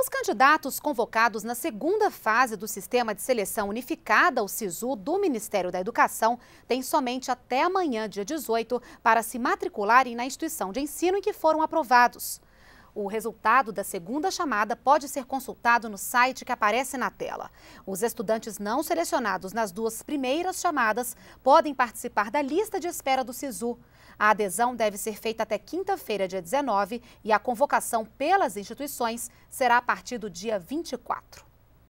Os candidatos convocados na segunda fase do Sistema de Seleção Unificada, o SISU, do Ministério da Educação, têm somente até amanhã, dia 18, para se matricularem na instituição de ensino em que foram aprovados. O resultado da segunda chamada pode ser consultado no site que aparece na tela. Os estudantes não selecionados nas duas primeiras chamadas podem participar da lista de espera do SISU. A adesão deve ser feita até quinta-feira, dia 19, e a convocação pelas instituições será a partir do dia 24.